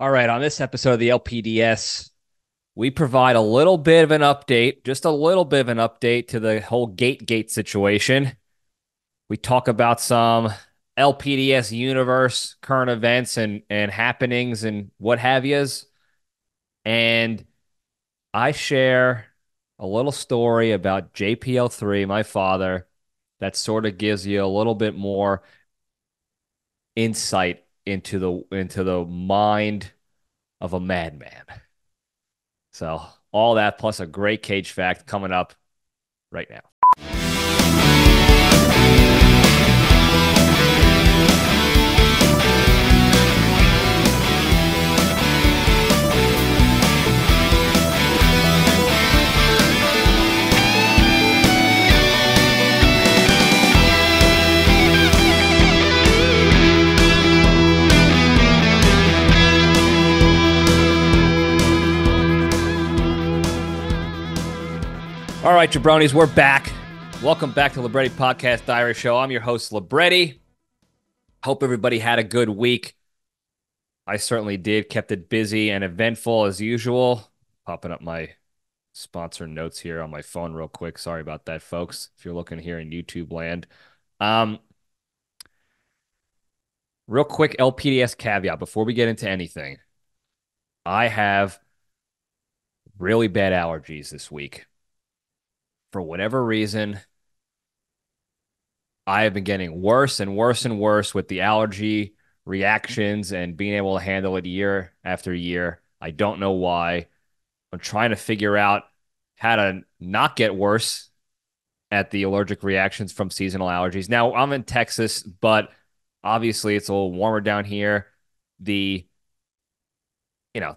All right, on this episode of the LPDS, we provide a little bit of an update, just a little bit of an update to the whole gate situation. We talk about some LPDS universe, current events and happenings and what have yous. And I share a little story about JPL3, my father, that sort of gives you a little bit more insight into the mind of a madman. So all that plus a great cage fact coming up right now. All right, jabronis, we're back. Welcome back to Libretti Podcast Diary Show. I'm your host, Libretti. Hope everybody had a good week. I certainly did. Kept it busy and eventful as usual. Popping up my sponsor notes here on my phone real quick. Sorry about that, folks, if you're looking here in YouTube land. Real quick LPDS caveat before we get into anything. I have really bad allergies this week. For whatever reason, I have been getting worse and worse and worse with the allergy reactions and being able to handle it year after year. I don't know why. I'm trying to figure out how to not get worse at the allergic reactions from seasonal allergies. Now, I'm in Texas, but obviously it's a little warmer down here. The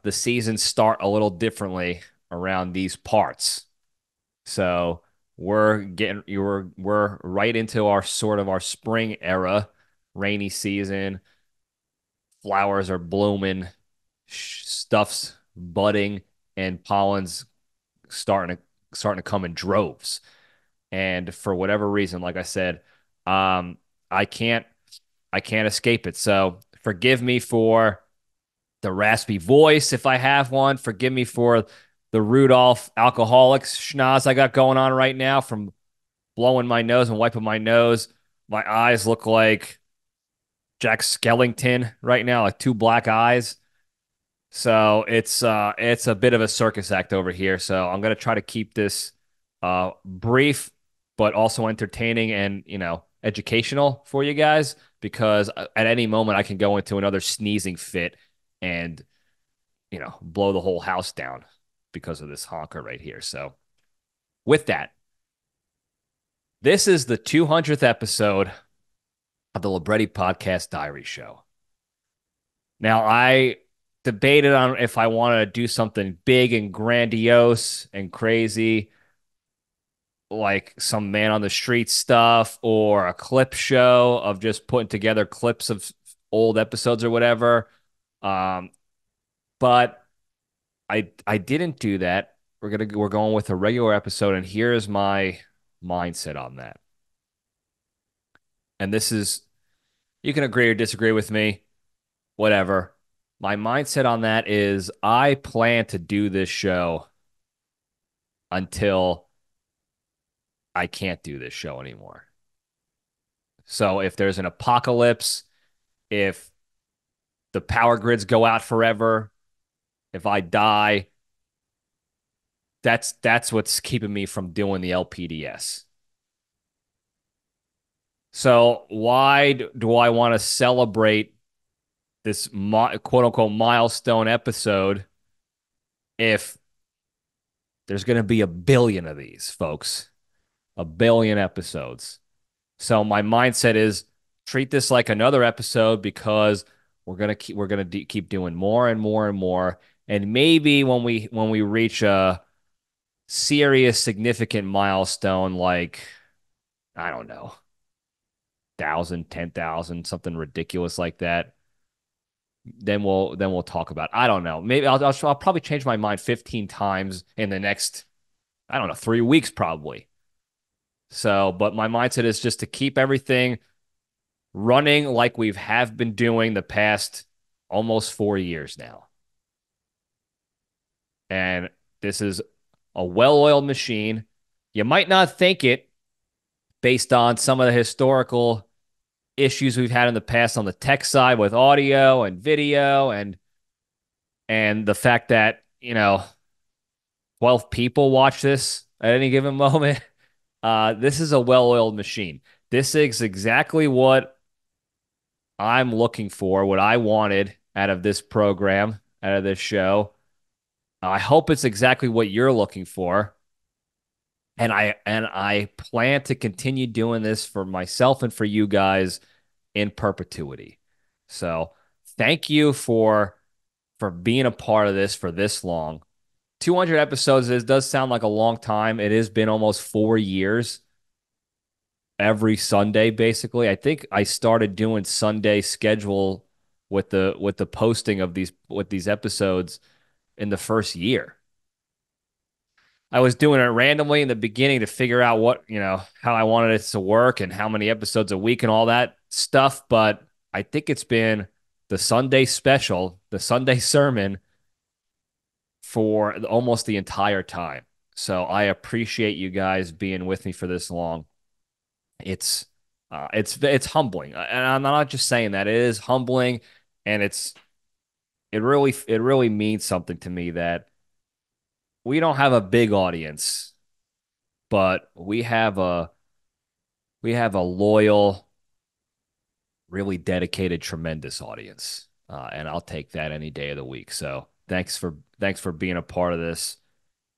seasons start a little differently around these parts. So we're right into our spring era, rainy season. Flowers are blooming, stuff's budding, and pollen's starting to come in droves. And for whatever reason, like I said, I can't escape it. So forgive me for the raspy voice if I have one. Forgive me for the Rudolph alcoholics schnoz I got going on right now from blowing my nose and wiping my nose. My eyes look like Jack Skellington right now, like two black eyes. So it's a bit of a circus act over here. So I'm going to try to keep this brief, but also entertaining and, educational for you guys, because at any moment I can go into another sneezing fit and, blow the whole house down because of this honker right here. So with that, this is the 200th episode of the Libretti Podcast Diary Show. Now, I debated on if I wanted to do something big and grandiose and crazy, like some man on the street stuff or a clip show of just putting together clips of old episodes or whatever. But I didn't do that. We're going with a regular episode, and here is my mindset on that. And this is, you can agree or disagree with me, whatever. My mindset on that is I plan to do this show until I can't do this show anymore. So if there's an apocalypse, if the power grids go out forever, if I die, that's what's keeping me from doing the LPDS. So why do I want to celebrate this quote-unquote milestone episode if there's going to be 1 billion of these, folks? 1 billion episodes. So my mindset is treat this like another episode, because we're going to keep doing more and more and more. And maybe when we reach a serious, significant milestone, like, I don't know, 1,000, 10,000, something ridiculous like that, then we'll talk about it. I don't know. Maybe I'll probably change my mind 15 times in the next, I don't know, 3 weeks probably. So, but my mindset is just to keep everything running like we've been doing the past almost 4 years now. And this is a well-oiled machine. You might not think it based on some of the historical issues we've had in the past on the tech side with audio and video and the fact that, you know, 12 people watch this at any given moment. This is a well-oiled machine. This is exactly what I'm looking for, what I wanted out of this program, out of this show. I hope it's exactly what you're looking for. And I plan to continue doing this for myself and for you guys in perpetuity. So thank you for being a part of this for this long. 200 episodes, it does sound like a long time. It has been almost 4 years every Sunday, basically. I think I started doing Sunday schedule with the posting of these episodes in the first year. I was doing it randomly in the beginning to figure out what, you know, how I wanted it to work and how many episodes a week and all that stuff. But I think it's been the Sunday special, the Sunday sermon for almost the entire time. So I appreciate you guys being with me for this long. It's humbling. And I'm not just saying that. It is humbling, and it really means something to me that we don't have a big audience, but we have a loyal, really dedicated, tremendous audience, and I'll take that any day of the week. So thanks for being a part of this.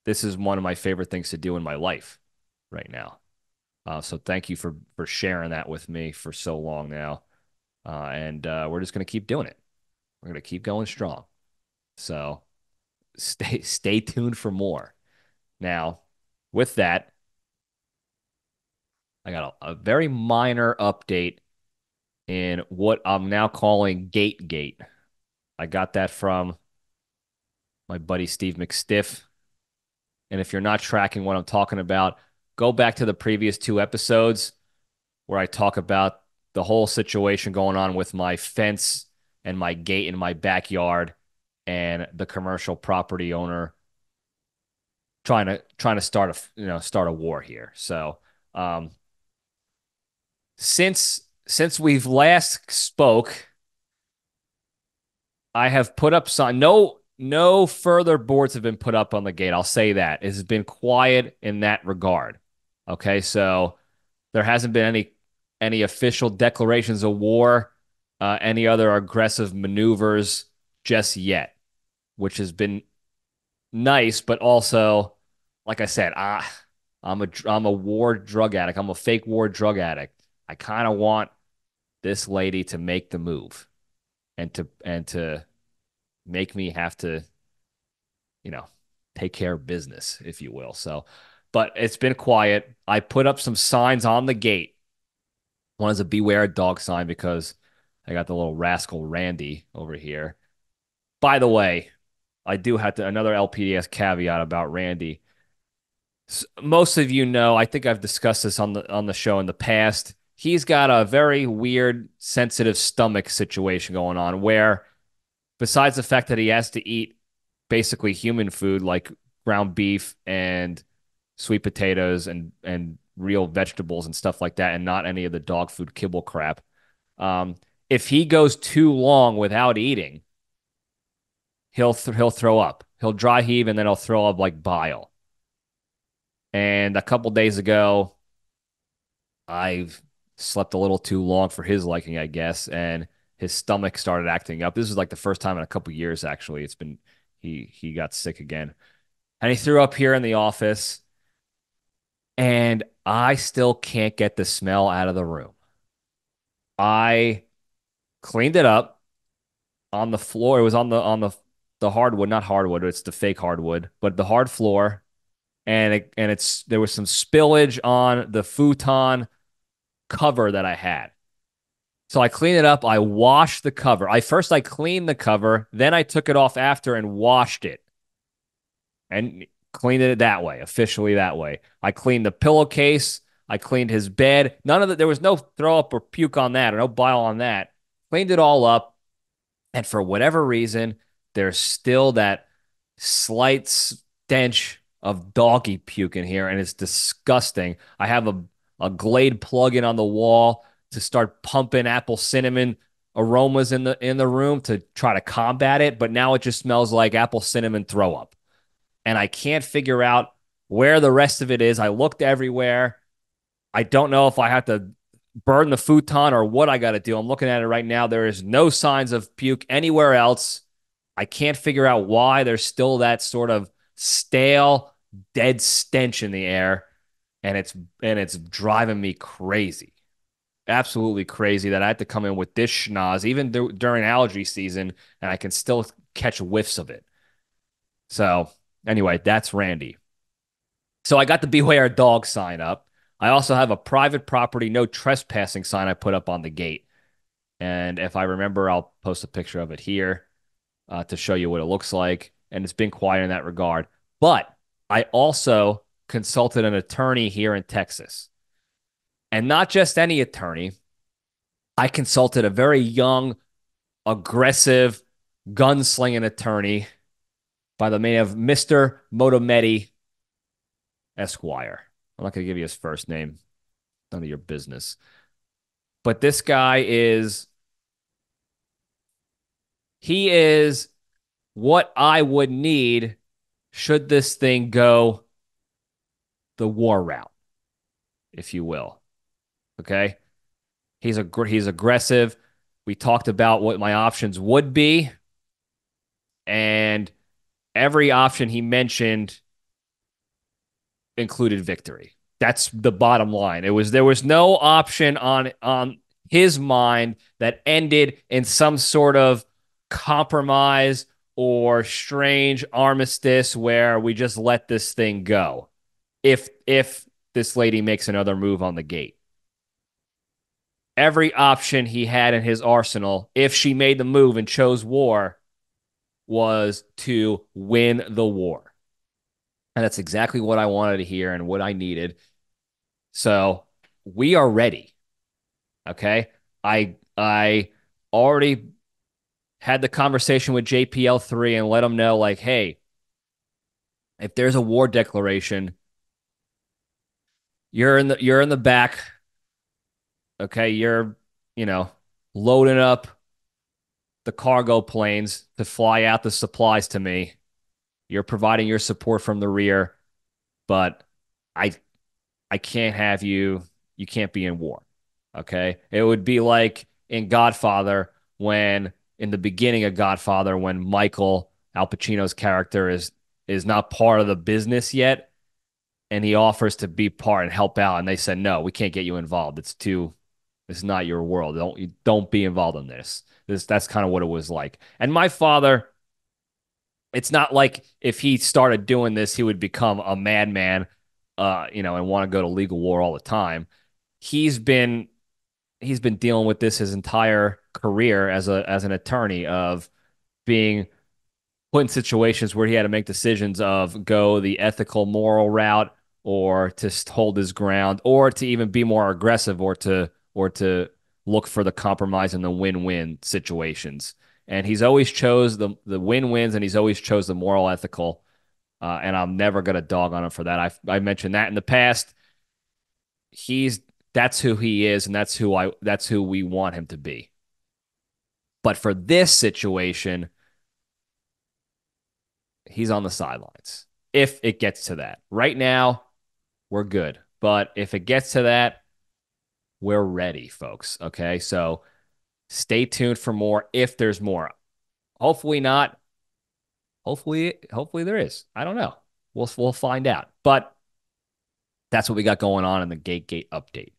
This is one of my favorite things to do in my life right now. So thank you for sharing that with me for so long now, and we're just gonna keep doing it. We're gonna keep going strong. So. Stay tuned for more. Now, with that, I got a very minor update in what I'm now calling Gategate. I got that from my buddy Steve McStiff. And if you're not tracking what I'm talking about, go back to the previous 2 episodes where I talk about the whole situation going on with my fence and my gate in my backyard, and the commercial property owner trying to start a war here. So since we've last spoke, I have put up some no further boards have been put up on the gate. I'll say that. It has been quiet in that regard. Okay, so there hasn't been any official declarations of war, any other aggressive maneuvers just yet, which has been nice, but also, like I said, I'm a war drug addict. I'm a fake war drug addict. I kind of want this lady to make the move and to make me have to, you know, take care of business, if you will. So, but it's been quiet. I put up some signs on the gate. One is a beware dog sign because I got the little rascal Randy over here. By the way, I do have to another LPDS caveat about Randy. Most of you know, I think I've discussed this on the show in the past. He's got a very weird, sensitive stomach situation going on where, besides the fact that he has to eat basically human food like ground beef and sweet potatoes and real vegetables and stuff like that, and not any of the dog food kibble crap, if he goes too long without eating, he'll throw up. He'll dry heave, and then he'll throw up like bile. And a couple days ago, I've slept a little too long for his liking, I guess, and his stomach started acting up. This is like the first time in a couple years, actually. It's been he got sick again, and he threw up here in the office, and I still can't get the smell out of the room. I cleaned it up on the floor. It was on the hardwood, not hardwood, it's the fake hardwood, but the hard floor, and there was some spillage on the futon cover that I had. So I cleaned it up, I washed the cover. I cleaned the cover, then I took it off after and washed it. And cleaned it that way, officially that way. I cleaned the pillowcase, I cleaned his bed. There was no throw up or puke on that, or no bile on that. Cleaned it all up, and for whatever reason, there's still that slight stench of doggy puke in here, and it's disgusting. I have a Glade plug-in on the wall to start pumping apple cinnamon aromas in the room to try to combat it, but now it just smells like apple cinnamon throw up. And I can't figure out where the rest of it is. I looked everywhere. I don't know if I have to burn the futon or what I got to do. I'm looking at it right now. There is no signs of puke anywhere else. I can't figure out why there's still that sort of stale, dead stench in the air, and it's driving me crazy. Absolutely crazy that I have to come in with this schnoz, even during allergy season, and I can still catch whiffs of it. So anyway, that's Randy. So I got the Beware Dog sign up. I also have a private property, no trespassing sign I put up on the gate. And if I remember, I'll post a picture of it here to show you what it looks like. And it's been quiet in that regard. But I also consulted an attorney here in Texas. And not just any attorney. I consulted a very young, aggressive, gunslinging attorney by the name of Mr. Motamedi Esquire. I'm not going to give you his first name. None of your business. But this guy is... he is what I would need should this thing go the war route, if you will. Okay? He's aggressive. We talked about what my options would be. And every option he mentioned included victory. That's the bottom line. There was no option on his mind that ended in some sort of compromise or strange armistice where we just let this thing go if this lady makes another move on the gate. Every option he had in his arsenal, if she made the move and chose war, was to win the war. And that's exactly what I wanted to hear and what I needed. So we are ready. Okay. I already had the conversation with JPL3 and let him know, like, hey, if there's a war declaration, you're in the back. Okay. You're, loading up the cargo planes to fly out the supplies to me. You're providing your support from the rear, but I can't have you. You can't be in war, okay? It would be like in Godfather in the beginning of Godfather, when Michael, Al Pacino's character, is not part of the business yet, and he offers to be part and help out, and they said, no, we can't get you involved. It's not your world. Don't be involved in this. That's kind of what it was like. And my father... it's not like if he started doing this, he would become a madman, and want to go to legal war all the time. He's been dealing with this his entire career as an attorney, of being put in situations where he had to make decisions of go the ethical, moral route, or to hold his ground, or to even be more aggressive, or to look for the compromise and the win-win situations. And he's always chose the win-wins, and he's always chose the moral, ethical, and I'm never going to dog on him for that. I mentioned that in the past. That's who he is, and that's who we want him to be. But for this situation, he's on the sidelines. If it gets to that, right now we're good. But if it gets to that, we're ready, folks. Okay, so. Stay tuned for more if there's more. Hopefully not. Hopefully there is. I don't know. We'll find out. But that's what we got going on in the Gate update.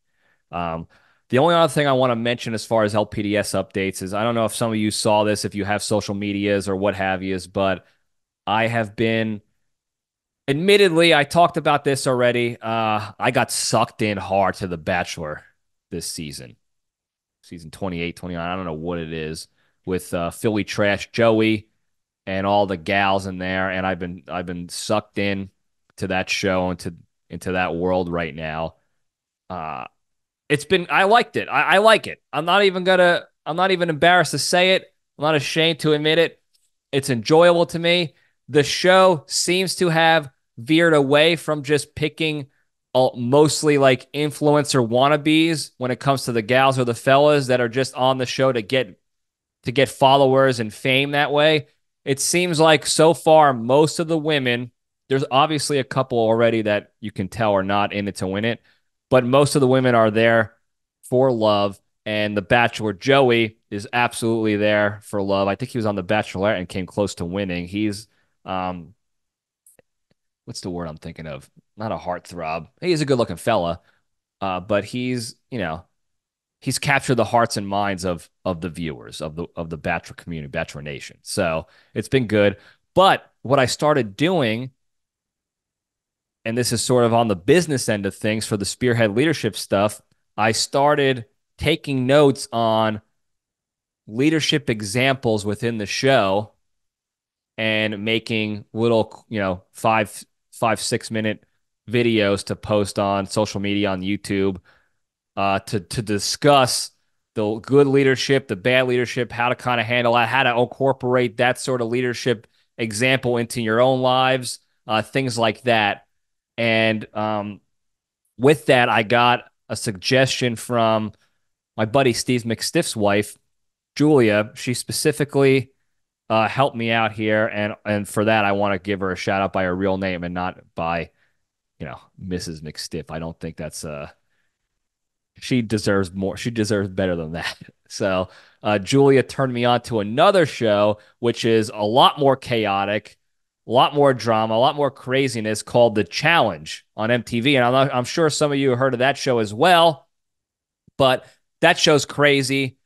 The only other thing I want to mention as far as LPDS updates is, I don't know if some of you saw this, if you have social medias or what have you, but I have been, admittedly, I talked about this already. I got sucked in hard to The Bachelor this season. Season 28, 29, I don't know what it is, with Philly Trash Joey and all the gals in there, and I've been sucked in to that show and into that world right now. I liked it. I like it. I'm not even embarrassed to say it. I'm not ashamed to admit it. It's enjoyable to me. the show seems to have veered away from just picking mostly like influencer wannabes when it comes to the gals or the fellas that are just on the show to get followers and fame that way. It seems like so far, most of the women, there's obviously a couple already that you can tell are not in it to win it, but most of the women are there for love. And The Bachelor Joey is absolutely there for love. I think he was on The Bachelorette and came close to winning. He's, what's the word I'm thinking of? Not a heartthrob. He's a good-looking fella, but he's, you know, he's captured the hearts and minds of the viewers of the Bachelor community, Bachelor Nation. So it's been good. But what I started doing, and this is sort of on the business end of things for the Spearhead leadership stuff, I started taking notes on leadership examples within the show and making little, you know, 5-6 minute videos to post on social media, on YouTube, to discuss the good leadership, the bad leadership, how to kind of handle that, how to incorporate that sort of leadership example into your own lives, things like that. And with that, I got a suggestion from my buddy Steve McStiff's wife, Julia. She specifically helped me out here, and for that, I want to give her a shout out by her real name and not by, you know, Mrs. McStiff. I don't think that's she deserves more. She deserves better than that. So Julia turned me on to another show, which is a lot more chaotic, a lot more drama, a lot more craziness, called The Challenge on MTV. And I'm sure some of you heard of that show as well, but that show's crazy.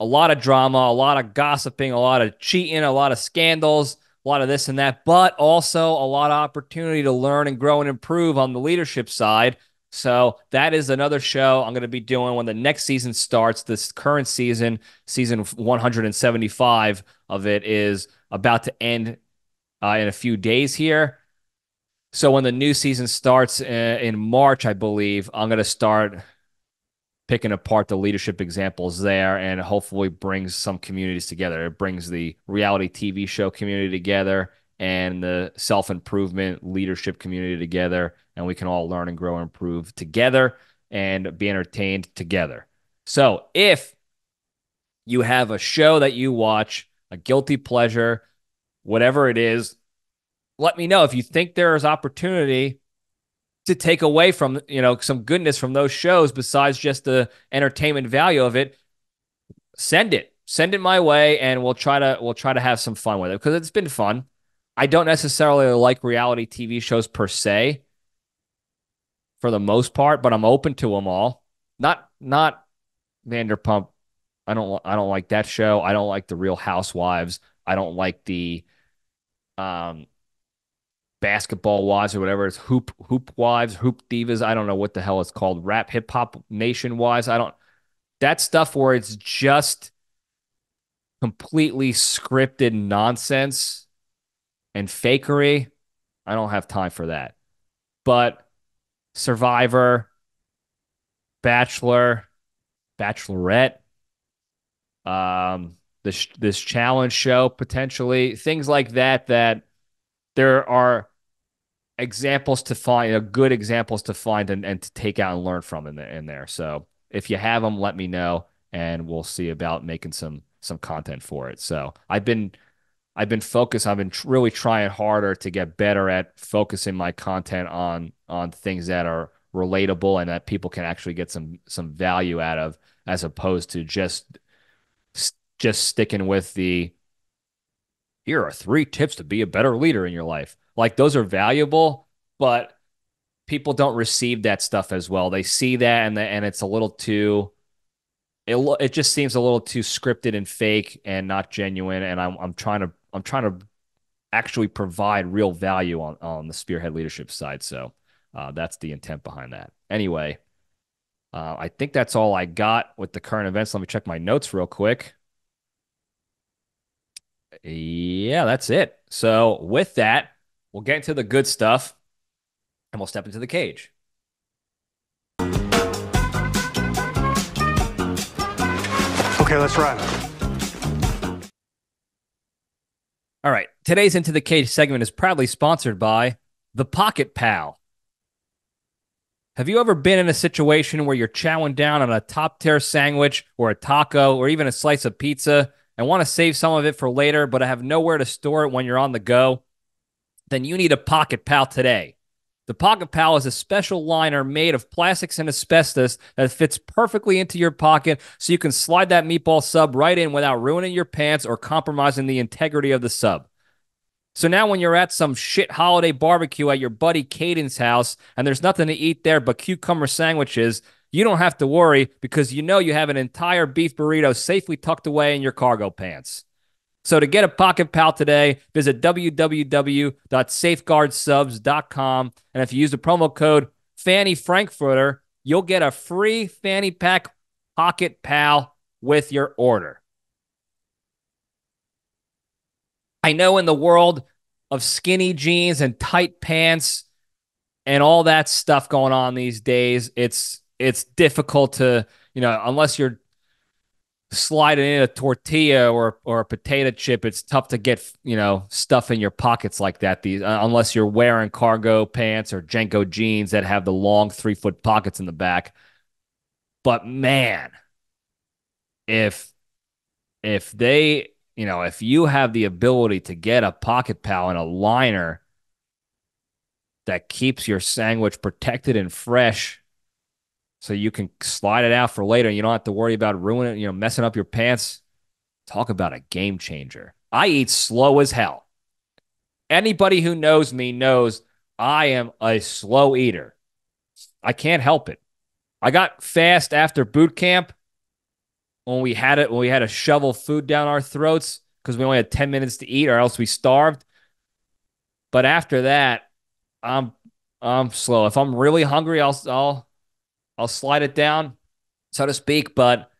A lot of drama, a lot of gossiping, a lot of cheating, a lot of scandals, a lot of this and that, but also a lot of opportunity to learn and grow and improve on the leadership side. So that is another show I'm going to be doing when the next season starts. This current season, season 175 of it, is about to end in a few days here. So when the new season starts in March, I believe, I'm going to start picking apart the leadership examples there, and hopefully brings some communities together. It brings the reality TV show community together and the self-improvement leadership community together, and we can all learn and grow and improve together and be entertained together. So if you have a show that you watch, a guilty pleasure, whatever it is, let me know if you think there is opportunity to take away from, you know, some goodness from those shows besides just the entertainment value of it. Send it my way, and we'll try to have some fun with it, because it's been fun. I don't necessarily like reality TV shows per se, for the most part, but I'm open to them all. Not Vanderpump. I don't like that show. I don't like The Real Housewives. I don't like the Basketball Wives or whatever it's, Hoop Wives, Hoop Divas. I don't know what the hell it's called. Rap Hip Hop Nation Wives. I don't, that stuff where it's just completely scripted nonsense and fakery. I don't have time for that. But Survivor, Bachelor, Bachelorette, this challenge show, potentially things like that, that there are examples to find, good examples to find and to take out and learn from in there. So if you have them, let me know, and we'll see about making some content for it. So I've been focused. I've been really trying harder to get better at focusing my content on things that are relatable and that people can actually get some value out of, as opposed to just sticking with the, here are 3 tips to be a better leader in your life. Like, those are valuable, but people don't receive that stuff as well. They see that and it's a little too, it just seems a little too scripted and fake and not genuine. And I'm trying to actually provide real value on the Spearhead leadership side. So that's the intent behind that. Anyway, I think that's all I got with the current events. Let me check my notes real quick. Yeah, that's it. So with that, we'll get into the good stuff and we'll step into the cage. Okay, let's run. All right. Today's Into the Cage segment is proudly sponsored by The Pocket Pal. Have you ever been in a situation where you're chowing down on a top-tier sandwich or a taco or even a slice of pizza and want to save some of it for later, but have nowhere to store it when you're on the go? Then you need a Pocket Pal today. The Pocket Pal is a special liner made of plastics and asbestos that fits perfectly into your pocket so you can slide that meatball sub right in without ruining your pants or compromising the integrity of the sub. So now when you're at some shit holiday barbecue at your buddy Caden's house and there's nothing to eat there but cucumber sandwiches, you don't have to worry because you know you have an entire beef burrito safely tucked away in your cargo pants. So to get a Pocket Pal today, visit www.safeguardsubs.com. And if you use the promo code Fanny Frankfurter, you'll get a free fanny pack Pocket Pal with your order. I know in the world of skinny jeans and tight pants and all that stuff going on these days, it's difficult to, you know, unless you're sliding in a tortilla or a potato chip, it's tough to get, you know, stuff in your pockets like that. Unless you're wearing cargo pants or Jenko jeans that have the long 3-foot pockets in the back. But man, if they, you know, if you have the ability to get a Pocket Pal and a liner that keeps your sandwich protected and fresh, so you can slide it out for later, you don't have to worry about ruining, you know, messing up your pants. Talk about a game changer. I eat slow as hell. Anybody who knows me knows I am a slow eater. I can't help it. I got fast after boot camp when we had to shovel food down our throats because we only had 10 minutes to eat or else we starved. But after that, I'm slow. If I'm really hungry, I'll slide it down, so to speak. But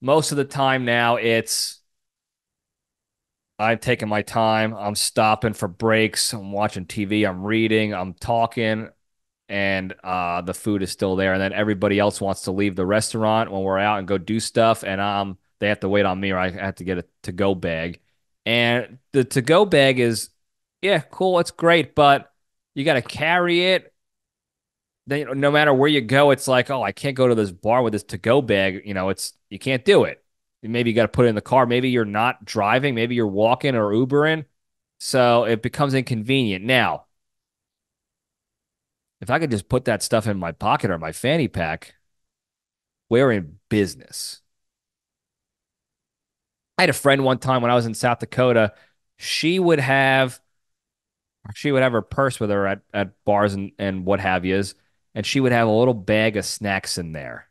most of the time now, I'm taking my time. I'm stopping for breaks. I'm watching TV. I'm reading. I'm talking. And the food is still there. And then everybody else wants to leave the restaurant when we're out and go do stuff. And they have to wait on me, or I have to get a to-go bag. And the to-go bag is, yeah, cool. It's great. But you got to carry it. Then no matter where you go, it's like, oh, I can't go to this bar with this to-go bag. You know, you can't do it. Maybe you got to put it in the car. Maybe you're not driving. Maybe you're walking or Ubering. So it becomes inconvenient. Now, if I could just put that stuff in my pocket or my fanny pack, we're in business. I had a friend one time when I was in South Dakota. She would have her purse with her at bars and what have yous, and she would have a little bag of snacks in there,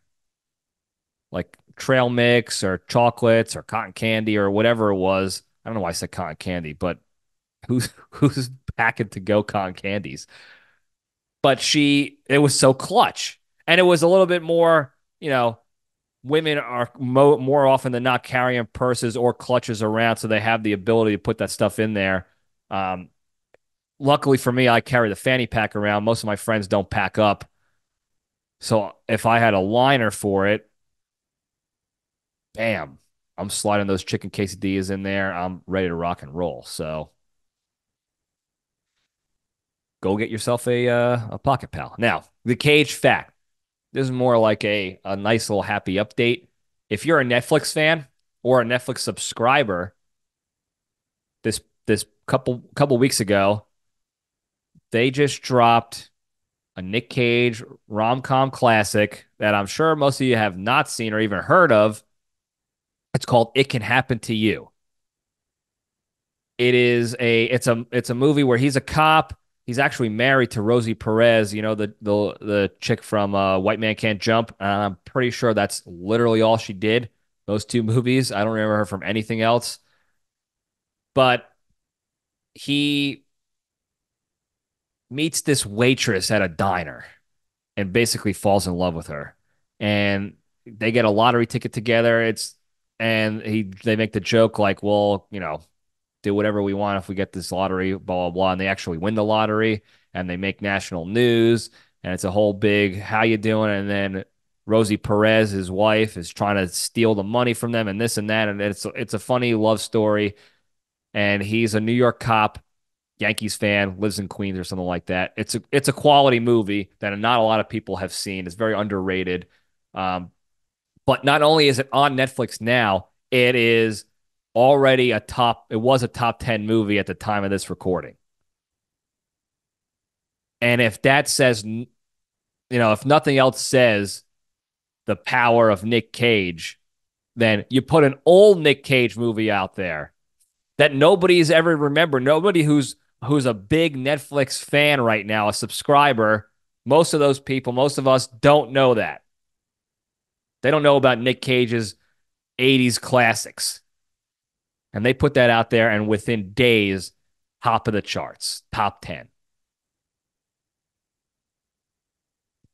like trail mix or chocolates or cotton candy or whatever it was. I don't know why I said cotton candy, but who's packing to go cotton candies? But it was so clutch. And it was a little bit more, you know, women are more often than not carrying purses or clutches around, so they have the ability to put that stuff in there. Luckily for me, I carry the fanny pack around. Most of my friends don't pack up. So if I had a liner for it, bam, I'm sliding those chicken quesadillas in there. I'm ready to rock and roll. So go get yourself a Pocket Pal. Now, the Cage fact. This is more like a nice little happy update. If you're a Netflix fan or a Netflix subscriber, this couple weeks ago, they just dropped a Nic Cage rom-com classic that I'm sure most of you have not seen or even heard of. It's called It Can Happen to You. It's a movie where he's a cop. He's actually married to Rosie Perez, you know, the chick from White Man Can't Jump. I'm pretty sure that's literally all she did, those two movies. I don't remember her from anything else. But he meets this waitress at a diner and basically falls in love with her. And they get a lottery ticket together. They make the joke like, well, you know, do whatever we want if we get this lottery, blah, blah, blah. And they actually win the lottery, and they make national news, and it's a whole big, how you doing? And then Rosie Perez, his wife, is trying to steal the money from them and this and that. And it's a funny love story. and he's a New York cop, Yankees fan, lives in Queens or something like that. It's a quality movie that not a lot of people have seen. It's very underrated. But not only is it on Netflix now, it is already it was a top 10 movie at the time of this recording. And if that says, if nothing else says the power of Nic Cage, then you put an old Nic Cage movie out there that nobody's ever remembered. Nobody who's a big Netflix fan right now, a subscriber, most of those people, most of us don't know that. They don't know about Nic Cage's 80s classics. And they put that out there, and within days, top of the charts, top 10.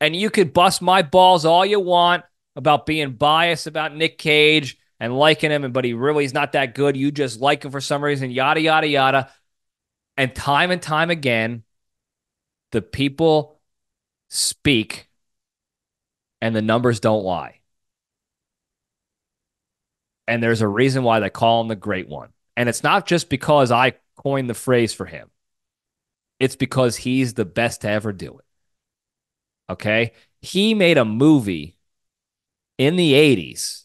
And you could bust my balls all you want about being biased about Nic Cage and liking him, but he really is not that good. You just like him for some reason, yada, yada, yada. And time again, the people speak and the numbers don't lie. And there's a reason why they call him the great one. And it's not just because I coined the phrase for him. It's because he's the best to ever do it. Okay? He made a movie in the 80s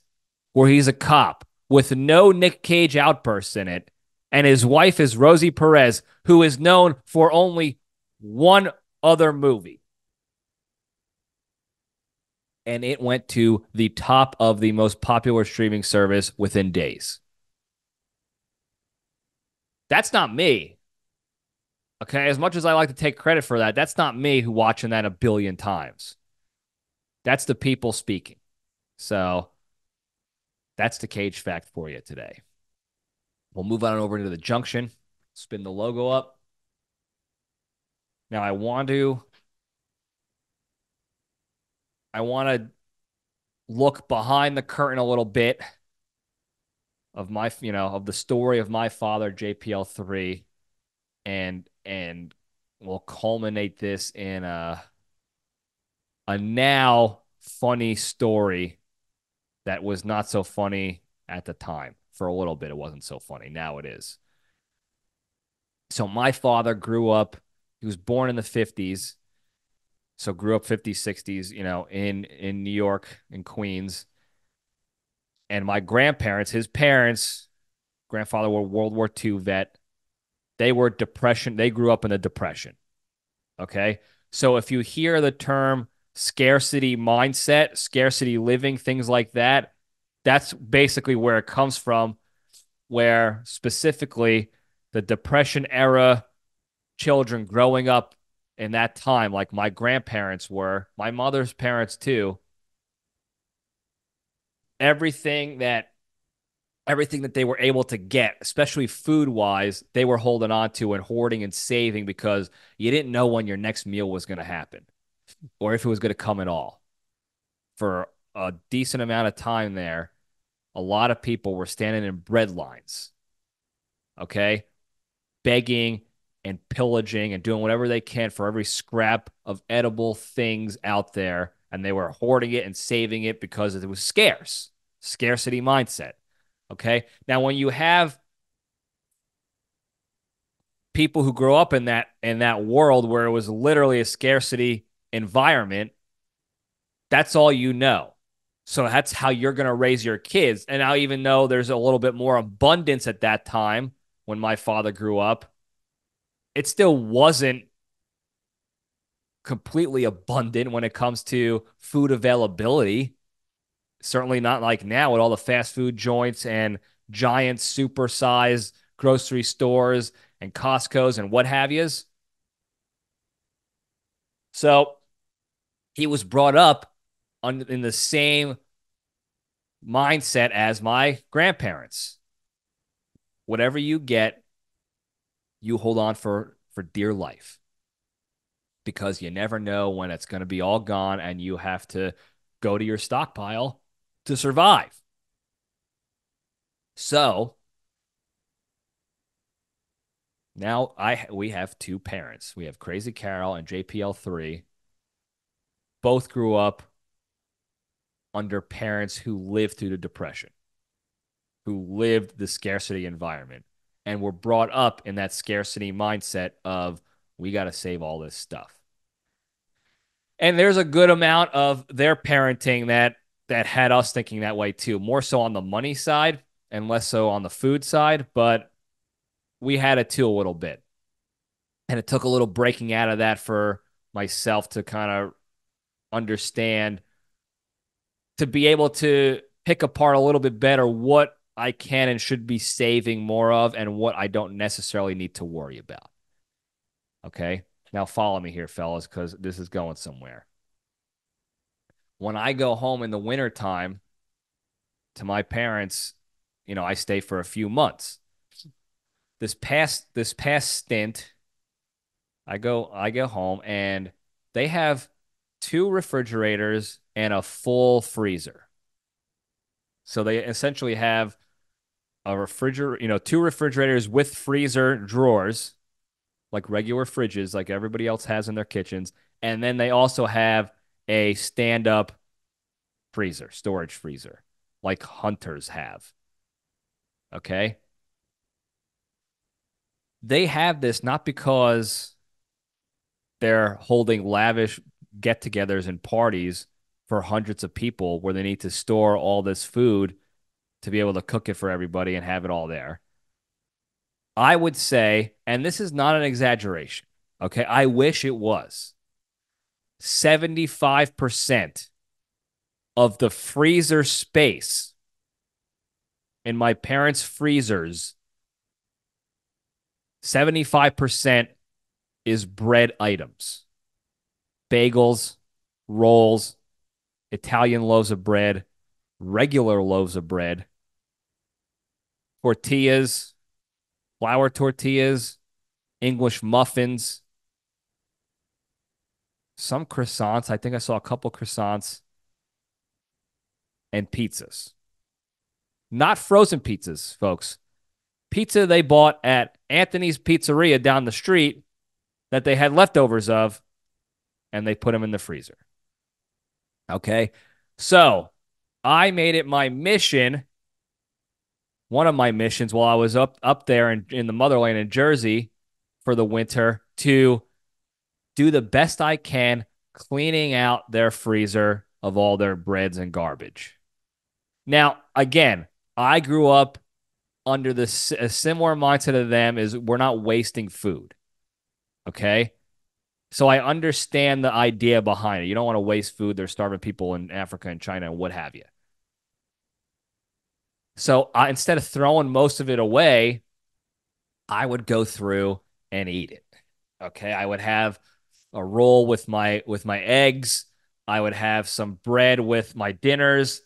where he's a cop with no Nic Cage outbursts in it, and his wife is Rosie Perez, who is known for only one other movie. And it went to the top of the most popular streaming service within days. That's not me. Okay, as much as I like to take credit for that, that's not me who watching that a billion times. That's the people speaking. So that's the Cage fact for you today. We'll move on over into the junction. Spin the logo up. Now I want to look behind the curtain a little bit of my, of the story of my father, JPL3, and we'll culminate this in a now funny story that was not so funny at the time. For a little bit, it wasn't so funny. Now it is. So my father grew up, he was born in the 50s. So grew up 50s, 60s, in New York, in Queens. And my grandparents, his parents, grandfather were World War II vet. They grew up in the Depression. Okay? So if you hear the term scarcity mindset, scarcity living, things like that, that's basically where it comes from, where specifically the Depression era children growing up in that time, like my grandparents were, my mother's parents too, everything that they were able to get, especially food-wise, they were holding on to and hoarding and saving because you didn't know when your next meal was going to happen or if it was going to come at all. For a decent amount of time there, a lot of people were standing in bread lines, okay, begging and pillaging and doing whatever they can for every scrap of edible things out there. And they were hoarding it and saving it because it was scarce. Scarcity mindset. Okay. Now, when you have people who grow up in that world where it was literally a scarcity environment, that's all you know. So that's how you're going to raise your kids. And now, even though there's a little bit more abundance at that time when my father grew up, it still wasn't completely abundant when it comes to food availability. Certainly not like now with all the fast food joints and giant super-sized grocery stores and Costco's and what have yous. So he was brought up in the same mindset as my grandparents. Whatever you get, you hold on for dear life because you never know when it's going to be all gone and you have to go to your stockpile to survive. So now we have two parents. We have Crazy Carol and JPL3. Both grew up under parents who lived through the Depression, who lived the scarcity environment. and were brought up in that scarcity mindset of we got to save all this stuff. And there's a good amount of their parenting that had us thinking that way too, more so on the money side and less so on the food side, but we had it too a little bit. And it took a little breaking out of that for myself to kind of understand, to be able to pick apart a little bit better what I can and should be saving more of and what I don't necessarily need to worry about. Okay. Now follow me here, fellas, because this is going somewhere. When I go home in the wintertime to my parents, you know, I stay for a few months. This past stint, I go home and they have 2 refrigerators and a full freezer. So they essentially have a refrigerator, you know, 2 refrigerators with freezer drawers, like regular fridges, like everybody else has in their kitchens. And then they also have a stand-up freezer, storage freezer, like hunters have. Okay? They have this not because they're holding lavish get-togethers and parties for hundreds of people where they need to store all this food to be able to cook it for everybody and have it all there. I would say, and this is not an exaggeration, okay? I wish it was. 75% of the freezer space in my parents' freezers, 75% is bread items. Bagels, rolls, Italian loaves of bread, regular loaves of bread, tortillas, flour tortillas, English muffins, some croissants. I think I saw a couple croissants and pizzas. Not frozen pizzas, folks. Pizza they bought at Anthony's Pizzeria down the street that they had leftovers of, and they put them in the freezer. Okay? So I made it my mission, one of my missions while I was up there in the motherland in Jersey for the winter, to do the best I can cleaning out their freezer of all their breads and garbage. Now, again, I grew up under a similar mindset to them, is we're not wasting food. Okay? So I understand the idea behind it. You don't want to waste food. There's starving people in Africa and China and what have you. So instead of throwing most of it away, I would go through and eat it. Okay, I would have a roll with my eggs. I would have some bread with my dinners.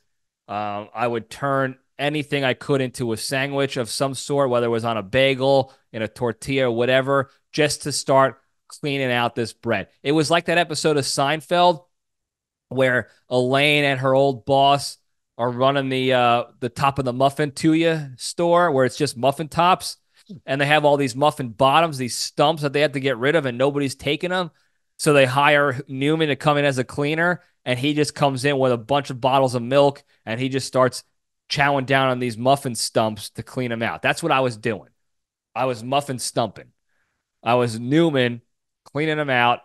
I would turn anything I could into a sandwich of some sort, whether it was on a bagel, in a tortilla, or whatever, just to start cleaning out this bread. It was like that episode of Seinfeld where Elaine and her old boss are running the top of the muffin to you store, where it's just muffin tops, and they have all these muffin bottoms, these stumps that they have to get rid of, and nobody's taking them. So they hire Newman to come in as a cleaner, and he just comes in with a bunch of bottles of milk, and he just starts chowing down on these muffin stumps to clean them out. That's what I was doing. I was muffin stumping. I was Newman cleaning them out,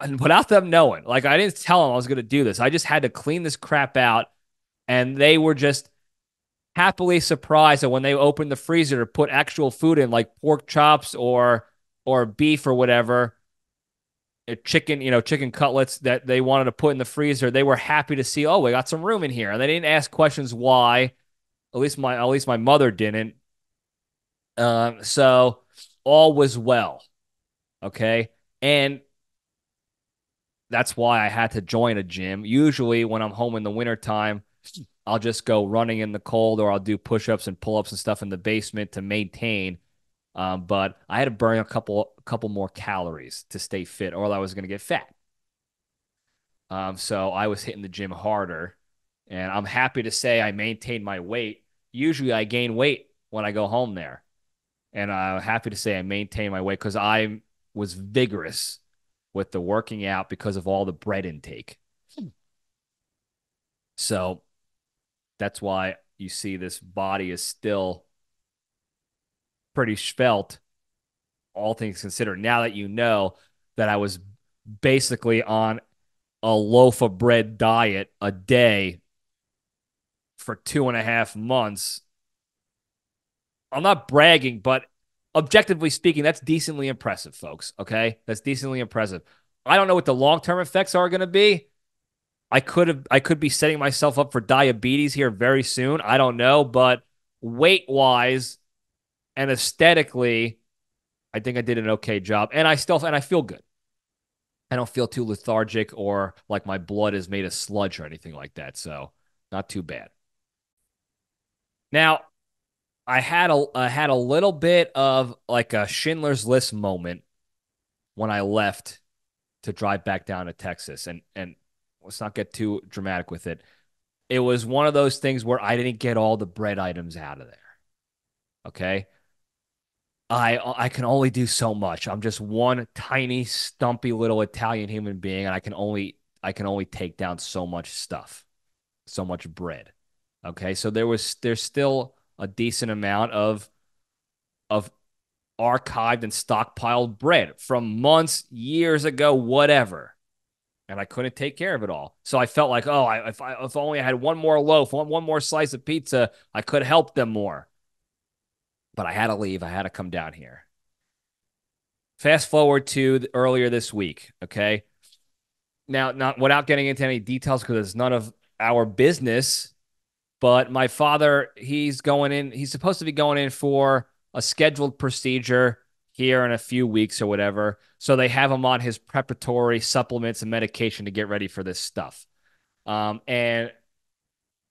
and without them knowing. Like, I didn't tell them I was going to do this. I just had to clean this crap out, and they were just happily surprised that when they opened the freezer to put actual food in, like pork chops or beef or whatever, chicken, you know, chicken cutlets that they wanted to put in the freezer, they were happy to see, oh, we got some room in here. And they didn't ask questions why. At least my mother didn't. So all was well. Okay. And that's why I had to join a gym. Usually when I'm home in the wintertime, I'll just go running in the cold, or I'll do push-ups and pull-ups and stuff in the basement to maintain. But I had to burn a couple more calories to stay fit, or I was going to get fat. So I was hitting the gym harder, and I'm happy to say I maintained my weight. Usually I gain weight when I go home there, and I'm happy to say I maintained my weight because I was vigorous with the working out because of all the bread intake. So that's why you see this body is still pretty svelte, all things considered, now that you know that I was basically on a loaf of bread diet a day for 2.5 months. I'm not bragging, but objectively speaking, that's decently impressive, folks. Okay, that's decently impressive. I don't know what the long-term effects are going to be. I could be setting myself up for diabetes here very soon. I don't know, but weight-wise and aesthetically, I think I did an okay job, and I feel good. I don't feel too lethargic or like my blood is made of sludge or anything like that. So not too bad. Now, I had a little bit of like a Schindler's List moment when I left to drive back down to Texas. And let's not get too dramatic with it. It was one of those things where I didn't get all the bread items out of there. Okay? I can only do so much. I'm just one tiny, stumpy little Italian human being, and I can only take down so much stuff, so much bread. Okay? So there's still a decent amount of archived and stockpiled bread from months, years ago, whatever. And I couldn't take care of it all. So I felt like, oh, if only I had one more loaf, one more slice of pizza, I could help them more. But I had to leave. I had to come down here. Fast forward to earlier this week, okay? Now, not without getting into any details because it's none of our business, but my father, he's supposed to be going in for a scheduled procedure here in a few weeks or whatever. So they have him on his preparatory supplements and medication to get ready for this stuff. And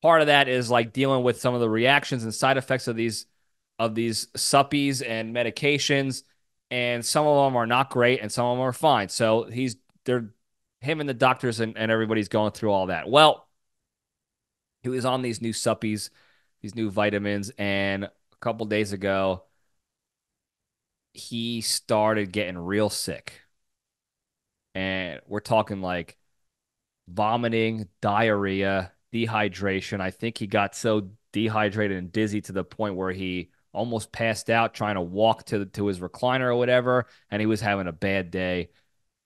part of that is like dealing with some of the reactions and side effects of these suppies and medications. And some of them are not great and some of them are fine. So him and the doctors and everybody's going through all that. Well, he was on these new suppies, these new vitamins, and a couple days ago, he started getting real sick. And we're talking like vomiting, diarrhea, dehydration. I think he got so dehydrated and dizzy to the point where he almost passed out trying to walk to his recliner or whatever, and he was having a bad day.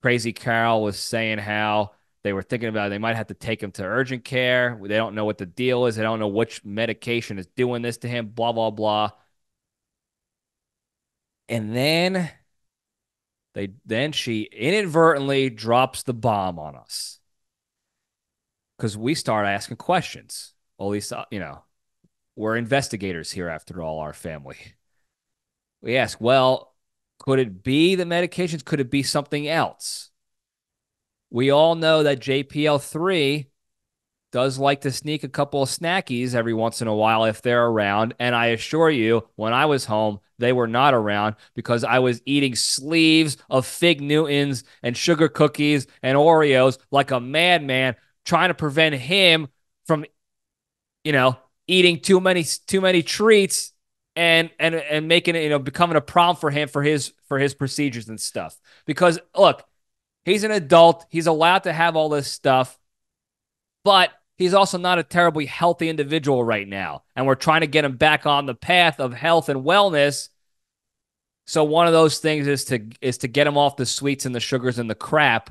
Crazy Carol was saying how they were thinking about it. They might have to take him to urgent care. They don't know what the deal is. They don't know which medication is doing this to him, blah, blah, blah. And then she inadvertently drops the bomb on us because we start asking questions. Well, at least, we're investigators here after all, our family. We ask, well, could it be the medications? Could it be something else? We all know that JPL3 does like to sneak a couple of snackies every once in a while if they're around. And I assure you, when I was home, they were not around because I was eating sleeves of Fig Newtons and sugar cookies and Oreos like a madman, trying to prevent him from, eating too many treats and making it, becoming a problem for him for his procedures and stuff. Because look, he's an adult. He's allowed to have all this stuff, but he's also not a terribly healthy individual right now. And we're trying to get him back on the path of health and wellness. So one of those things is to get him off the sweets and the sugars and the crap.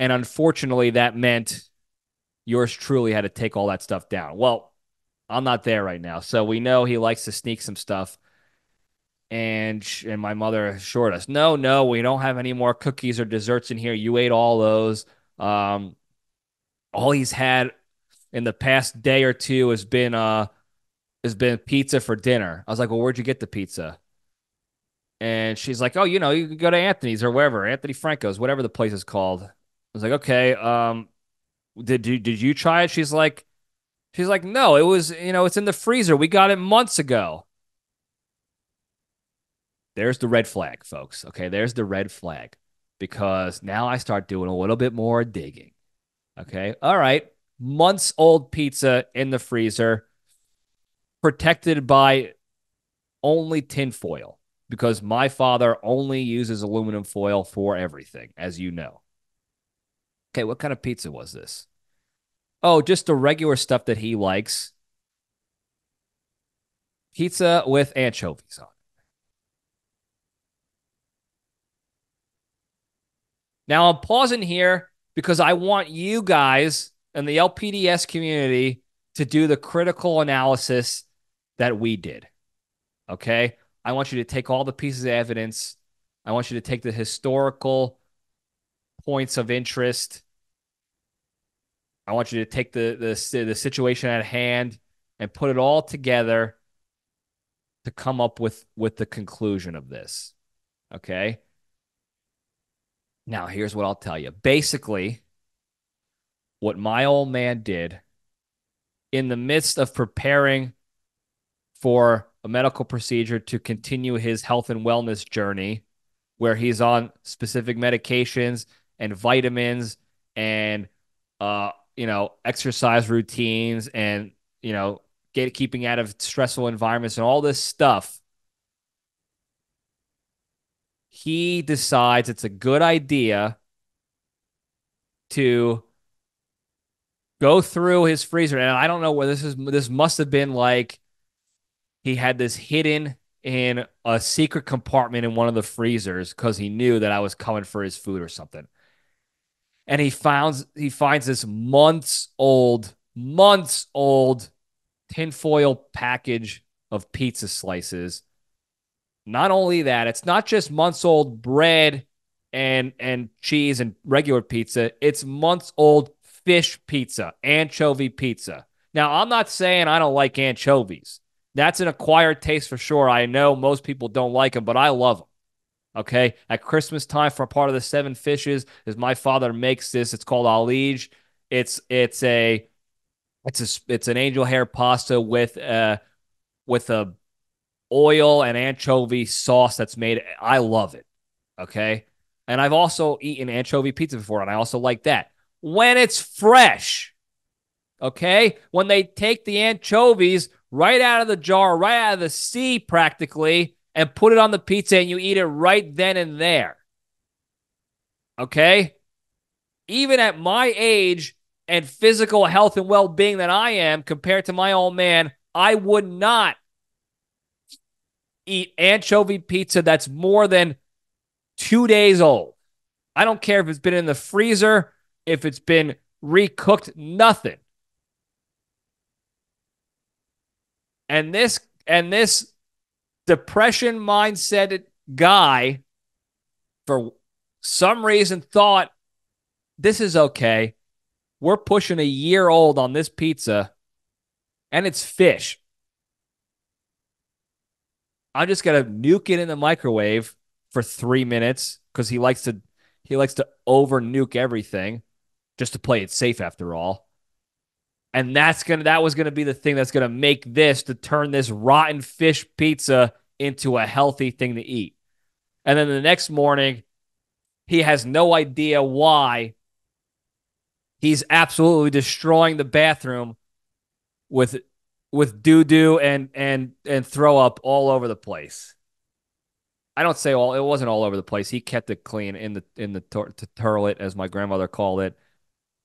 And unfortunately, that meant yours truly had to take all that stuff down. Well, I'm not there right now. So we know he likes to sneak some stuff. And my mother assured us, no, we don't have any more cookies or desserts in here. You ate all those. All he's had in the past day or two has been pizza for dinner. I was like, well, where'd you get the pizza? And she's like, oh, you can go to Anthony's or wherever, Anthony Franco's, whatever the place is called. I was like, okay, did you try it? She's like, no, it was, it's in the freezer. We got it months ago. There's the red flag, folks. Okay, there's the red flag because now I start doing a little bit more digging. Okay, all right. Months old pizza in the freezer, protected by only tin foil because my father only uses aluminum foil for everything, as you know. Okay, what kind of pizza was this? Oh, just the regular stuff that he likes. Pizza with anchovies on. Now I'm pausing here because I want you guys and the LPDS community to do the critical analysis that we did. Okay? I want you to take all the pieces of evidence. I want you to take the historical points of interest. I want you to take the situation at hand and put it all together to come up with the conclusion of this. Okay? Now, here's what I'll tell you. Basically, what my old man did in the midst of preparing for a medical procedure to continue his health and wellness journey, where he's on specific medications and vitamins and, exercise routines and, keeping out of stressful environments and all this stuff, he decides it's a good idea to go through his freezer. And I don't know where this is. This must have been like he had this hidden in a secret compartment in one of the freezers because he knew that I was coming for his food or something. And he finds this months old tinfoil package of pizza slices. Not only that, it's not just months-old bread and cheese and regular pizza. It's months-old fish pizza, anchovy pizza. Now, I'm not saying I don't like anchovies. That's an acquired taste for sure. I know most people don't like them, but I love them. Okay? At Christmas time, for part of the seven fishes, is my father makes this. It's called Alige. It's an angel hair pasta with a oil and anchovy sauce that's made. I love it. Okay. And I've also eaten anchovy pizza before, and I also like that when it's fresh. Okay. When they take the anchovies right out of the jar, right out of the sea practically, and put it on the pizza and you eat it right then and there. Okay. Even at my age and physical health and well-being that I am compared to my old man, I would not eat anchovy pizza that's more than 2 days old. I don't care if it's been in the freezer, if it's been recooked, nothing. And this depression mindset guy, for some reason, thought this is okay. We're pushing a year old on this pizza, and it's fish. I'm just gonna nuke it in the microwave for 3 minutes because he likes to over nuke everything just to play it safe after all. And that was gonna be the thing that's gonna make this to turn this rotten fish pizza into a healthy thing to eat. And then the next morning, he has no idea why he's absolutely destroying the bathroom with doo-doo and throw up all over the place. I don't say all. It wasn't all over the place. He kept it clean in the toilet, as my grandmother called it.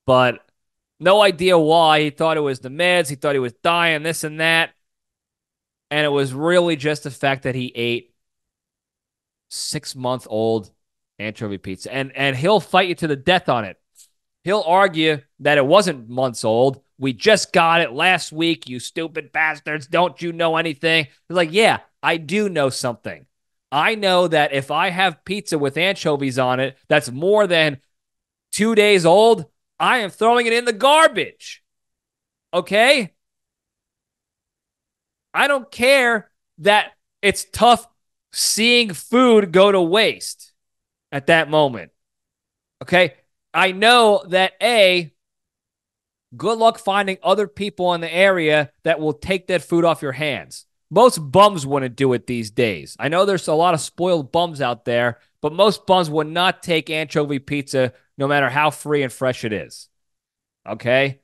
But no idea why. He thought it was the meds. He thought he was dying, this and that. And it was really just the fact that he ate 6-month-old anchovy pizza. And he'll fight you to the death on it. He'll argue that it wasn't months old. We just got it last week, you stupid bastards. Don't you know anything? He's like, yeah, I do know something. I know that if I have pizza with anchovies on it that's more than 2 days old, I am throwing it in the garbage. Okay? I don't care that it's tough seeing food go to waste at that moment. Okay? I know that good luck finding other people in the area that will take that food off your hands. Most bums wouldn't do it these days. I know there's a lot of spoiled bums out there, but most bums would not take anchovy pizza no matter how free and fresh it is. Okay?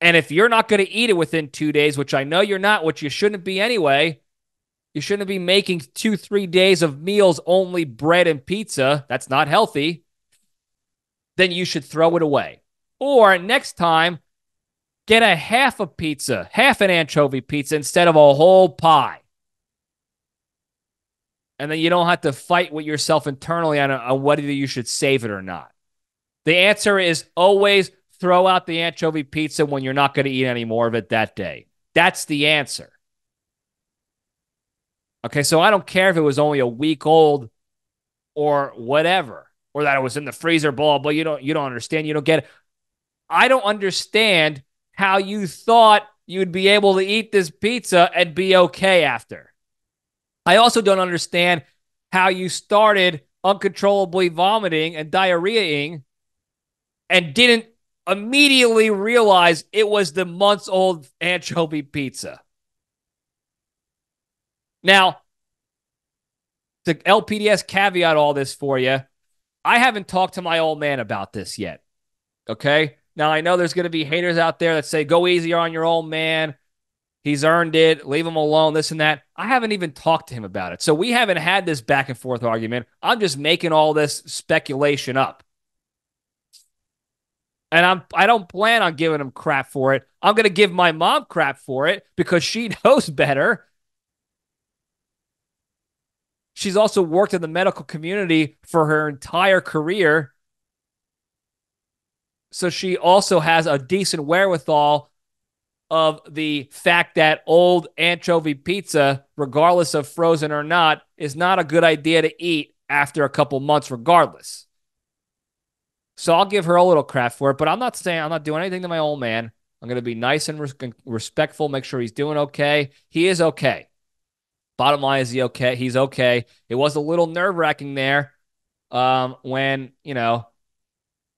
And if you're not going to eat it within 2 days, which I know you're not, which you shouldn't be anyway, you shouldn't be making 2-3 days of meals only bread and pizza. That's not healthy. Then you should throw it away. Or next time, get a half a pizza, half an anchovy pizza instead of a whole pie. And then you don't have to fight with yourself internally on whether you should save it or not. The answer is always throw out the anchovy pizza when you're not going to eat any more of it that day. That's the answer. Okay, so I don't care if it was only a week old or whatever, or that it was in the freezer, blah, blah. You don't understand. You don't get it. I don't understand how you thought you'd be able to eat this pizza and be okay after. I also don't understand how you started uncontrollably vomiting and diarrheaing and didn't immediately realize it was the months-old anchovy pizza. Now, the LPDS caveat all this for you, I haven't talked to my old man about this yet, okay? Now, I know there's going to be haters out there that say, go easier on your old man. He's earned it. Leave him alone, this and that. I haven't even talked to him about it. So we haven't had this back and forth argument. I'm just making all this speculation up. And I don't plan on giving him crap for it. I'm going to give my mom crap for it because she knows better. She's also worked in the medical community for her entire career. So she also has a decent wherewithal of the fact that old anchovy pizza, regardless of frozen or not, is not a good idea to eat after a couple months regardless. So I'll give her a little crap for it, but I'm not doing anything to my old man. I'm going to be nice and respectful, make sure he's doing okay. He is okay. Bottom line is he's okay. It was a little nerve-wracking there when, you know,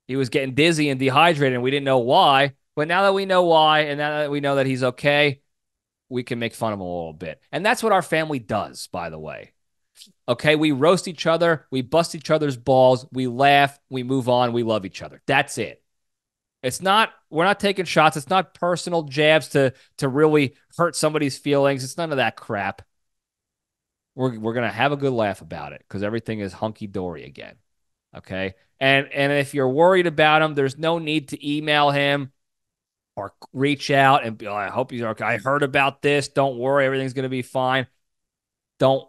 he was getting dizzy and dehydrated and we didn't know why. But now that we know why and now that we know that he's okay, we can make fun of him a little bit. And that's what our family does, by the way. Okay, we roast each other, we bust each other's balls, we laugh, we move on, we love each other. That's it. It's not, we're not taking shots. It's not personal jabs to really hurt somebody's feelings. It's none of that crap. We're going to have a good laugh about it because everything is hunky-dory again. Okay? And if you're worried about him, there's no need to email him or reach out and be like, I hope he's okay. I heard about this. Don't worry. Everything's going to be fine. Don't.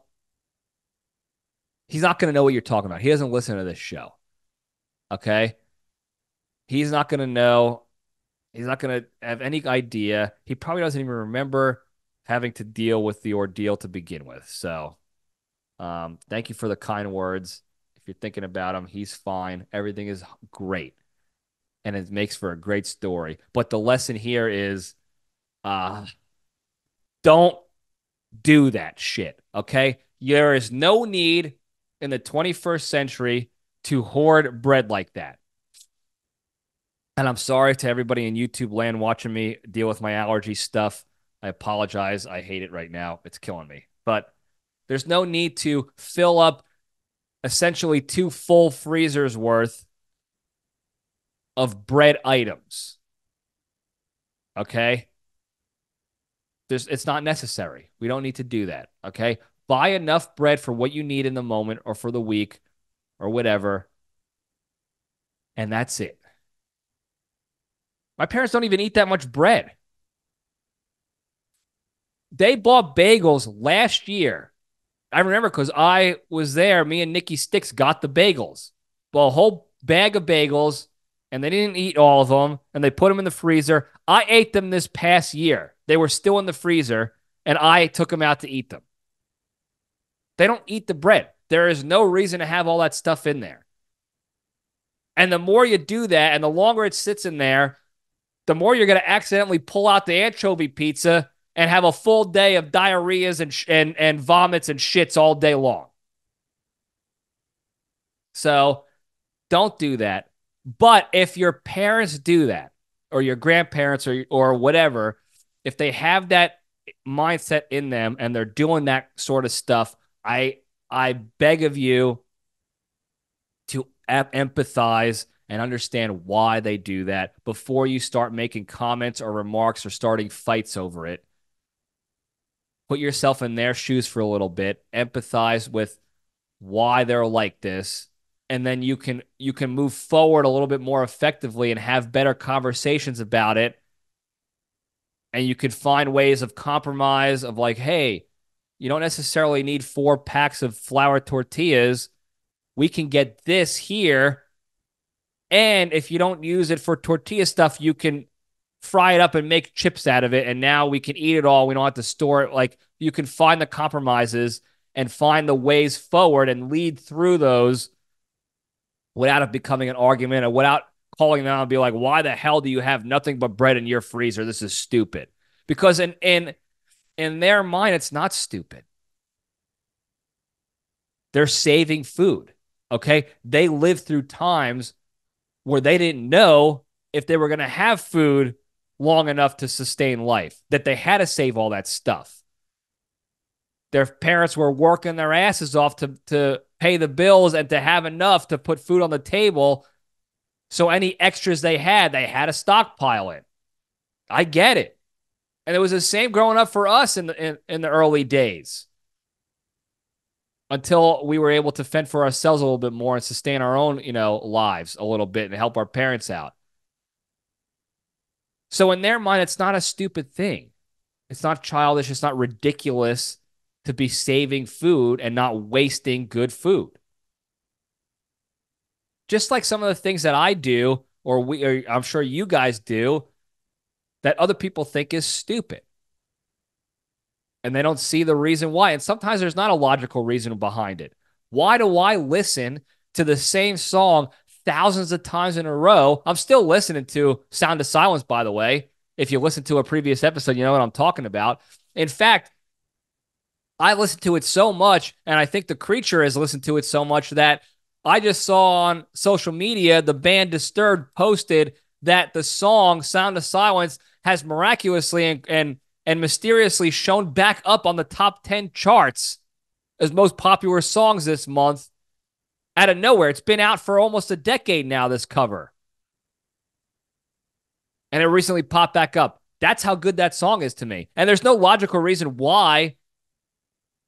He's not going to know what you're talking about. He doesn't listen to this show. Okay? He's not going to know. He's not going to have any idea. He probably doesn't even remember having to deal with the ordeal to begin with. So thank you for the kind words. If you're thinking about him, he's fine. Everything is great. And it makes for a great story. But the lesson here is don't do that shit. Okay? There is no need in the 21st century to hoard bread like that. And I'm sorry to everybody in YouTube land watching me deal with my allergy stuff. I apologize. I hate it right now. It's killing me. But there's no need to fill up essentially 2 full freezers worth of bread items. Okay? It's not necessary. We don't need to do that. Okay? Buy enough bread for what you need in the moment or for the week or whatever. And that's it. My parents don't even eat that much bread. They bought bagels last year. I remember because I was there. Me and Nikki Sticks got the bagels. Bought a whole bag of bagels, and they didn't eat all of them, and they put them in the freezer. I ate them this past year. They were still in the freezer, and I took them out to eat them. They don't eat the bread. There is no reason to have all that stuff in there. And the more you do that and the longer it sits in there, the more you're going to accidentally pull out the anchovy pizza and have a full day of diarrheas and vomits and shits all day long. So don't do that. But if your parents do that or your grandparents or whatever, if they have that mindset in them and they're doing that sort of stuff, I beg of you to empathize and understand why they do that before you start making comments or remarks or starting fights over it. Put yourself in their shoes for a little bit, empathize with why they're like this, and then you can move forward a little bit more effectively and have better conversations about it. And you can find ways of compromise of like, hey, You don't necessarily need 4 packs of flour tortillas. We can get this here. And if you don't use it for tortilla stuff, you can fry it up and make chips out of it. And now we can eat it all. We don't have to store it. Like, you can find the compromises and find the ways forward and lead through those without it becoming an argument or without calling them out and be like, why the hell do you have nothing but bread in your freezer? This is stupid. Because in their mind, it's not stupid. They're saving food. Okay. They lived through times where they didn't know if they were going to have food long enough to sustain life, that they had to save all that stuff. Their parents were working their asses off to pay the bills and to have enough to put food on the table. So any extras they had to stockpile it. I get it. And it was the same growing up for us in the early days, until we were able to fend for ourselves a little bit more and sustain our own, lives a little bit and help our parents out. So in their mind, it's not a stupid thing. It's not childish. It's not ridiculous to be saving food and not wasting good food. Just like some of the things that I do, or I'm sure you guys do, that other people think is stupid. And they don't see the reason why. And sometimes there's not a logical reason behind it. Why do I listen to the same song thousands of times in a row? I'm still listening to Sound of Silence, by the way. If you listen to a previous episode, you know what I'm talking about. In fact, I listen to it so much, and I think the creature has listened to it so much, that I just saw on social media the band Disturbed posted that the song Sound of Silence has miraculously and mysteriously shown back up on the top 10 charts as most popular songs this month out of nowhere. It's been out for almost a decade now, this cover. And it recently popped back up. That's how good that song is to me. And there's no logical reason why.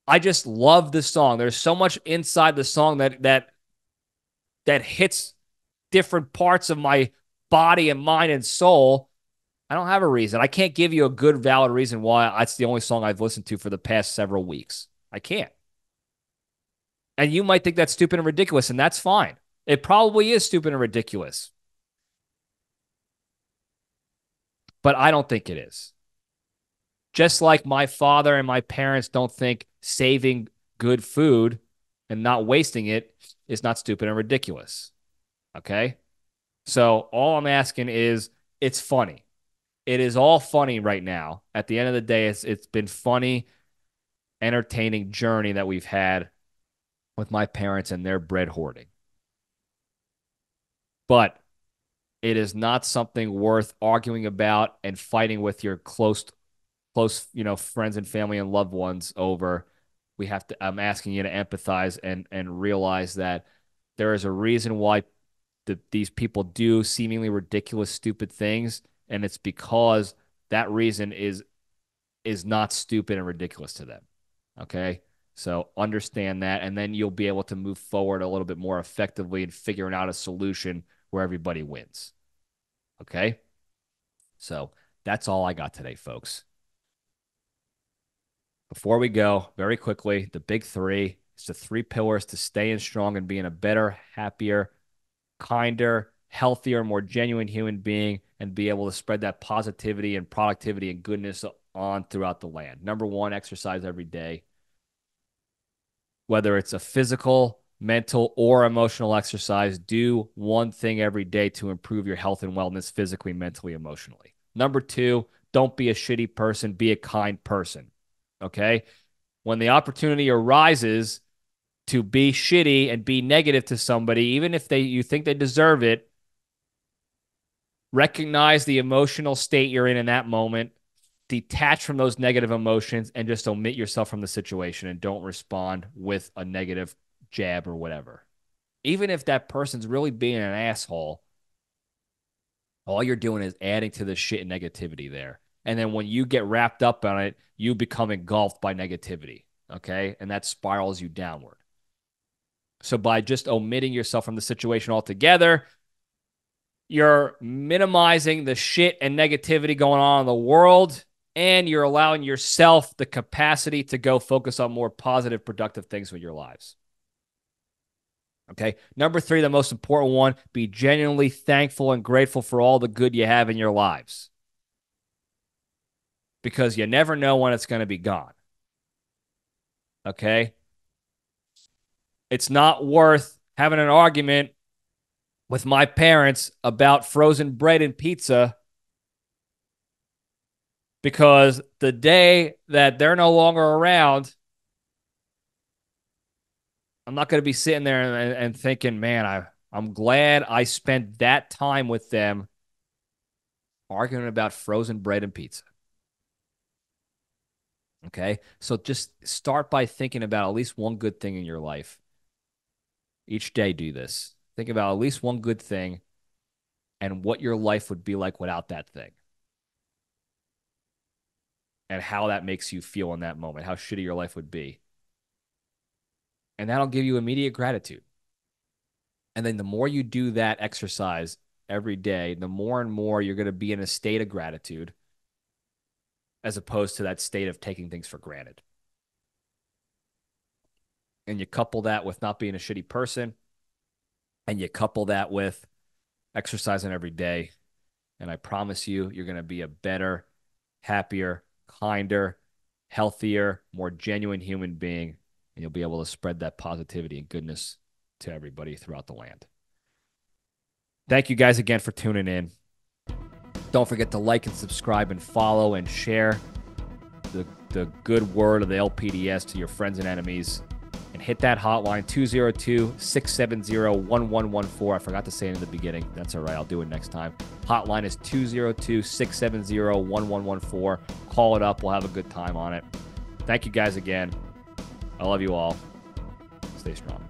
I just love this song. There's so much inside the song that hits different parts of my body and mind and soul. I don't have a reason. I can't give you a good, valid reason why that's the only song I've listened to for the past several weeks. I can't. And you might think that's stupid and ridiculous, and that's fine. It probably is stupid and ridiculous. But I don't think it is. Just like my father and my parents don't think saving good food and not wasting it is not stupid and ridiculous. Okay? So all I'm asking is, it's funny. It is all funny right now. At the end of the day, it's been funny, entertaining journey that we've had with my parents and their bread hoarding. But it is not something worth arguing about and fighting with your close, friends and family and loved ones over. I'm asking you to empathize and realize that there is a reason why these people do seemingly ridiculous, stupid things, and it's because that reason is not stupid and ridiculous to them. Okay? So understand that, and then you'll be able to move forward a little bit more effectively in figuring out a solution where everybody wins. Okay? So that's all I got today, folks. Before we go, very quickly, the big three. It's the 3 pillars to staying strong and being a better, happier, kinder, healthier, more genuine human being, and be able to spread that positivity and productivity and goodness on throughout the land. Number 1, exercise every day. Whether it's a physical, mental, or emotional exercise, do one thing every day to improve your health and wellness physically, mentally, emotionally. Number 2, don't be a shitty person. Be a kind person. Okay? When the opportunity arises to be shitty and be negative to somebody, even if you think they deserve it, recognize the emotional state you're in that moment, detach from those negative emotions, and just omit yourself from the situation and don't respond with a negative jab or whatever. Even if that person's really being an asshole, all you're doing is adding to the shit and negativity there. And then when you get wrapped up on it, you become engulfed by negativity, okay? And that spirals you downward. So by just omitting yourself from the situation altogether, you're minimizing the shit and negativity going on in the world, and you're allowing yourself the capacity to go focus on more positive, productive things with your lives. Okay. Number three, the most important one, be genuinely thankful and grateful for all the good you have in your lives, because you never know when it's going to be gone. Okay. It's not worth having an argument with my parents about frozen bread and pizza, because the day that they're no longer around, I'm not going to be sitting there and thinking, man, I'm glad I spent that time with them arguing about frozen bread and pizza. Okay? So just start by thinking about at least one good thing in your life. Each day do this. Think about at least one good thing and what your life would be like without that thing, and how that makes you feel in that moment, how shitty your life would be. And that'll give you immediate gratitude. And then the more you do that exercise every day, the more and more you're going to be in a state of gratitude as opposed to that state of taking things for granted. And you couple that with not being a shitty person, and you couple that with exercising every day, and I promise you, you're going to be a better, happier, kinder, healthier, more genuine human being. And you'll be able to spread that positivity and goodness to everybody throughout the land. Thank you guys again for tuning in. Don't forget to like and subscribe and follow and share the good word of the LPDS to your friends and enemies. And hit that hotline, 202-670-1114. I forgot to say it in the beginning. That's all right. I'll do it next time. Hotline is 202-670-1114. Call it up. We'll have a good time on it. Thank you guys again. I love you all. Stay strong.